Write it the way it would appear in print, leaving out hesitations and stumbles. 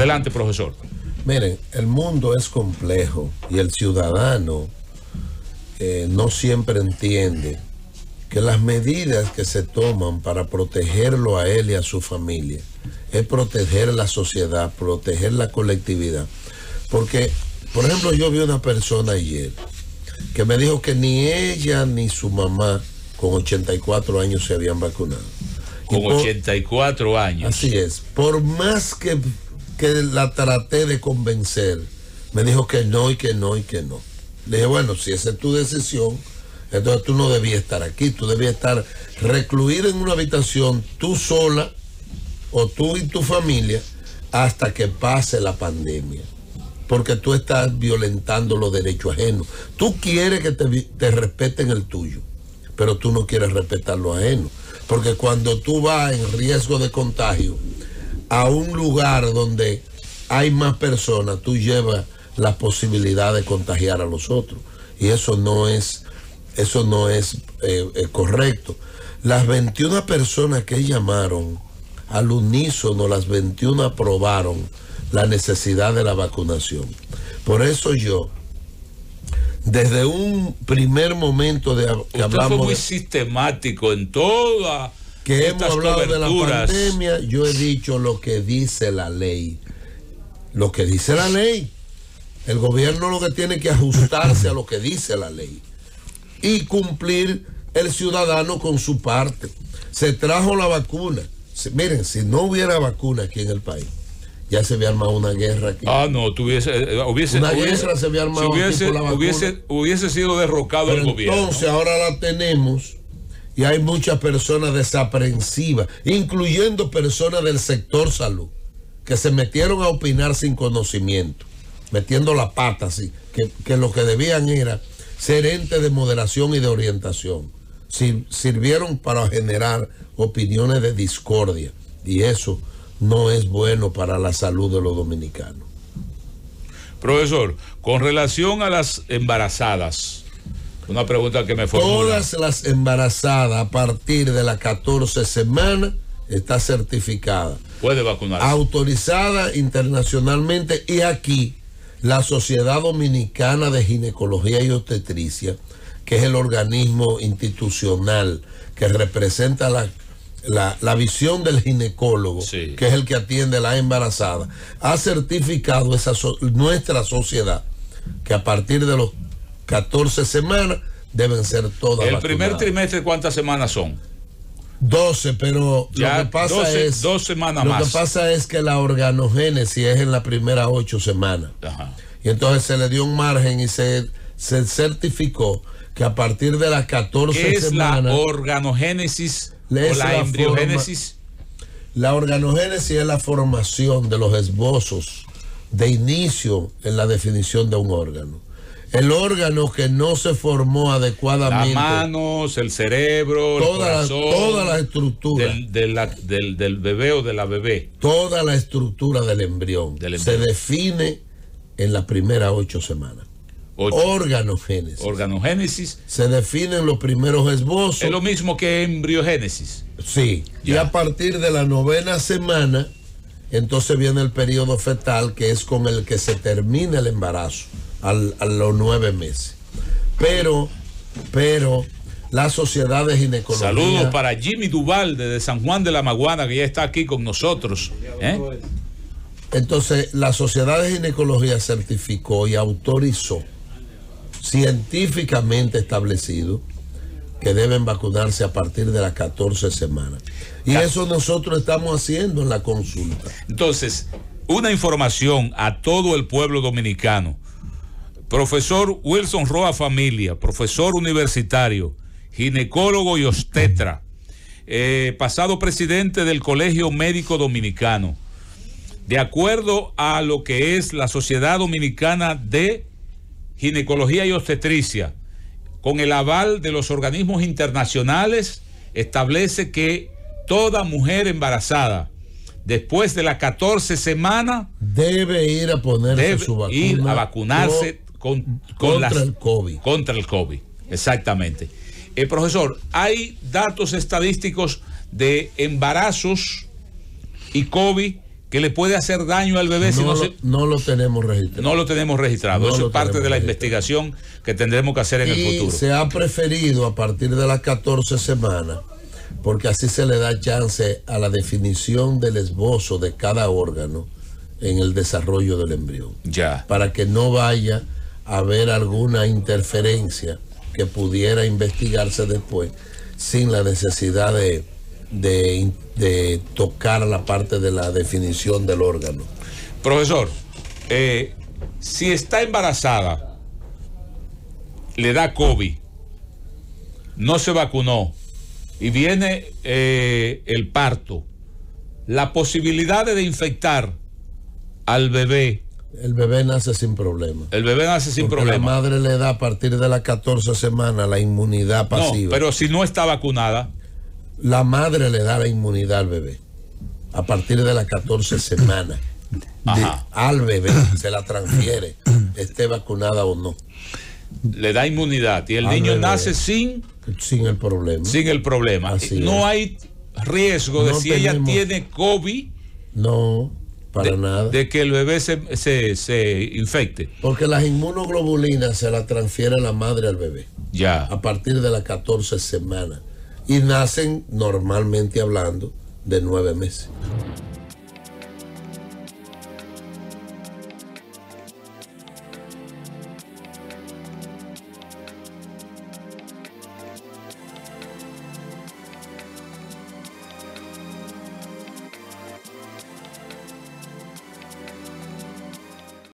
Adelante, profesor. Miren, el mundo es complejo y el ciudadano no siempre entiende que las medidas que se toman para protegerlo a él y a su familia es proteger la sociedad, proteger la colectividad. Porque, por ejemplo, yo vi una persona ayer que me dijo que ni ella ni su mamá con 84 años se habían vacunado. Con 84 años. Así es. Por más que la traté de convencer, me dijo que no y que no y que no. Le dije, bueno, si esa es tu decisión, entonces tú no debías estar aquí, tú debías estar recluida en una habitación tú sola o tú y tu familia hasta que pase la pandemia. Porque tú estás violentando los derechos ajenos. Tú quieres que te respeten el tuyo, pero tú no quieres respetar lo ajeno. Porque cuando tú vas en riesgo de contagio a un lugar donde hay más personas, tú llevas la posibilidad de contagiar a los otros. Y eso no es correcto. Las 21 personas que llamaron, al unísono las 21 aprobaron la necesidad de la vacunación. Por eso yo, desde un primer momento de que hablamos, fue muy sistemático en todas que hemos hablado coberturas de la pandemia. Yo he dicho lo que dice la ley. Lo que dice la ley. El gobierno lo que tiene que ajustarse a lo que dice la ley y cumplir el ciudadano con su parte. Se trajo la vacuna. Miren, si no hubiera vacuna aquí en el país, ya se había armado una guerra aquí. Ah, no, hubiese sido derrocado pero el gobierno. Entonces ahora la tenemos y hay muchas personas desaprensivas, incluyendo personas del sector salud, que se metieron a opinar sin conocimiento, metiendo la pata así, que lo que debían era ser entes de moderación y de orientación. Sirvieron para generar opiniones de discordia y eso no es bueno para la salud de los dominicanos. Profesor, con relación a las embarazadas, una pregunta que me formula. Todas las embarazadas a partir de las 14 semanas está certificada. Puede vacunarse. Autorizada internacionalmente y aquí la Sociedad Dominicana de Ginecología y Obstetricia, que es el organismo institucional que representa la visión del ginecólogo, sí, que es el que atiende a la embarazada, ha certificado nuestra sociedad que a partir de los 14 semanas deben ser todas vacunadas. ¿El primer trimestre cuántas semanas son? 12, pero ya lo que pasa 12, es 2 semanas más. Lo que pasa es que la organogénesis es en las primeras 8 semanas. Ajá. Y entonces se le dio un margen y se certificó que a partir de las 14 semanas... ¿Qué es la organogénesis? La organogénesis es la formación de los esbozos de inicio en la definición de un órgano. El órgano que no se formó adecuadamente, las manos, el cerebro, toda la estructura del bebé o de la bebé, toda la estructura del embrión, se define en las primeras 8 semanas. Organogénesis. Organogénesis. Se definen los primeros esbozos. Es lo mismo que embriogénesis. Sí. Ya. Y a partir de la 9ª semana, entonces viene el periodo fetal, que es con el que se termina el embarazo, a los 9 meses. Pero la Sociedad de Ginecología... Saludos para Jimmy Duvalde de San Juan de la Maguana, que ya está aquí con nosotros. Entonces, la Sociedad de Ginecología certificó y autorizó científicamente establecido que deben vacunarse a partir de las 14 semanas. Y eso nosotros estamos haciendo en la consulta. Entonces, una información a todo el pueblo dominicano. Profesor Wilson Roa Familia, profesor universitario, ginecólogo y obstetra, pasado presidente del Colegio Médico Dominicano. De acuerdo a lo que es la Sociedad Dominicana de Ginecología y Obstetricia, con el aval de los organismos internacionales, establece que toda mujer embarazada, después de las 14 semanas... debe ir a ponerse su vacuna. Debe ir a vacunarse contra el COVID. Contra el COVID, exactamente. Profesor, hay datos estadísticos de embarazos y COVID que le puede hacer daño al bebé. No lo tenemos registrado. No lo tenemos registrado. Eso es parte de la investigación que tendremos que hacer en el futuro. Se ha preferido a partir de las 14 semanas, porque así se le da chance a la definición del esbozo de cada órgano en el desarrollo del embrión. Ya. Para que no vaya a haber alguna interferencia que pudiera investigarse después sin la necesidad de tocar la parte de la definición del órgano. Profesor, si está embarazada, le da COVID, no se vacunó y viene el parto, la posibilidad de infectar al bebé. El bebé nace sin problema. El bebé nace sin problema. La madre le da a partir de las 14 semanas la inmunidad pasiva. No, pero si no está vacunada. La madre le da la inmunidad al bebé a partir de las 14 semanas. Al bebé se la transfiere, esté vacunada o no. Le da inmunidad y el niño nace sin el problema. Sin el problema. No hay riesgo de si ella tiene COVID. No, para nada. De que el bebé se infecte. Porque las inmunoglobulinas se las transfiere la madre al bebé. Ya. A partir de las 14 semanas. Y nacen, normalmente hablando, de 9 meses.